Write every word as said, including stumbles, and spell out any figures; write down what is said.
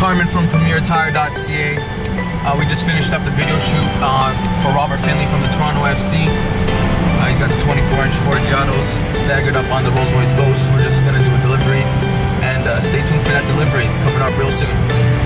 Carmen from Premier Tire dot C A. Uh, we just finished up the video shoot uh, for Robert Findlay from the Toronto F C. Uh, he's got the twenty-four inch Forgiatos staggered up on the Rolls Royce Ghost. We're just going to do a delivery, and uh, stay tuned for that delivery. It's coming up real soon.